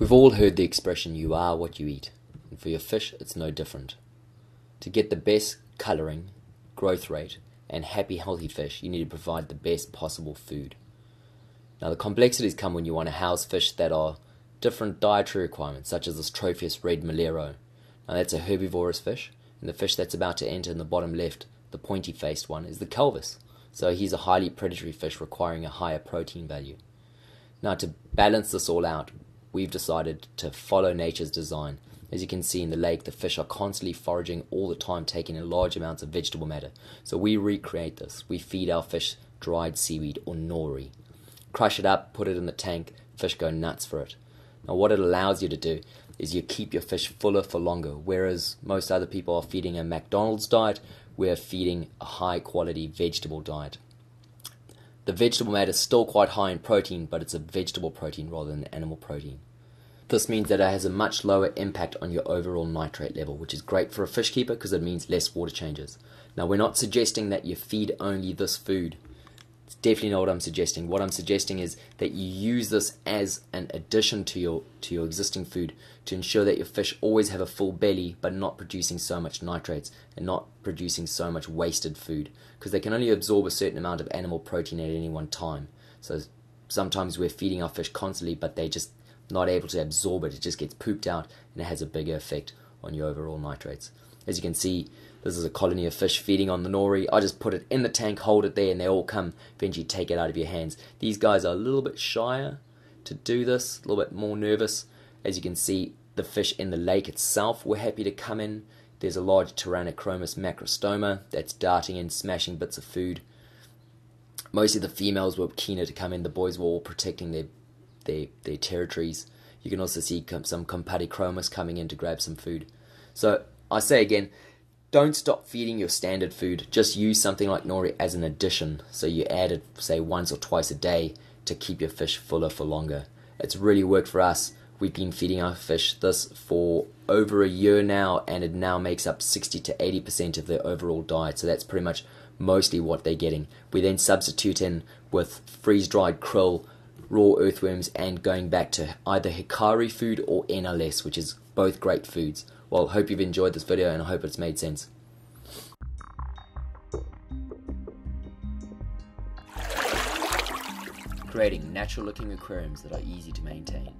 We've all heard the expression, you are what you eat, and for your fish it's no different. To get the best colouring, growth rate, and happy healthy fish, you need to provide the best possible food. Now the complexities come when you want to house fish that are different dietary requirements, such as this Tropheus red malero. Now that's a herbivorous fish, and the fish that's about to enter in the bottom left, the pointy faced one, is the culvis. So he's a highly predatory fish requiring a higher protein value. Now to balance this all out, we've decided to follow nature's design. As you can see in the lake, the fish are constantly foraging all the time, taking in large amounts of vegetable matter. So we recreate this. We feed our fish dried seaweed or nori. Crush it up, put it in the tank, fish go nuts for it. Now what it allows you to do is you keep your fish fuller for longer, whereas most other people are feeding a McDonald's diet, we're feeding a high quality vegetable diet. The vegetable matter is still quite high in protein, but it's a vegetable protein rather than animal protein. This means that it has a much lower impact on your overall nitrate level, which is great for a fish keeper because it means less water changes. Now we're not suggesting that you feed only this food. It's definitely not what I'm suggesting. What I'm suggesting is that you use this as an addition to your existing food to ensure that your fish always have a full belly but not producing so much nitrates and not producing so much wasted food, because they can only absorb a certain amount of animal protein at any one time. So sometimes we're feeding our fish constantly but they're just not able to absorb it. It just gets pooped out and it has a bigger effect on your overall nitrates. As you can see, this is a colony of fish feeding on the nori. I just put it in the tank, hold it there, and they all come, eventually take it out of your hands. These guys are a little bit shyer to do this, a little bit more nervous. As you can see, the fish in the lake itself were happy to come in. There's a large Tyrannochromis macrostoma that's darting in, smashing bits of food. Mostly the females were keener to come in. The boys were all protecting their territories. You can also see some compatichromas coming in to grab some food. So I say again, don't stop feeding your standard food. Just use something like nori as an addition. So you add it, say, once or twice a day to keep your fish fuller for longer. It's really worked for us. We've been feeding our fish this for over a year now, and it now makes up 60 to 80% of their overall diet. So that's pretty much mostly what they're getting. We then substitute in with freeze-dried krill, raw earthworms, and going back to either Hikari food or NLS, which is both great foods. Well, hope you've enjoyed this video and I hope it's made sense. Creating natural looking aquariums that are easy to maintain.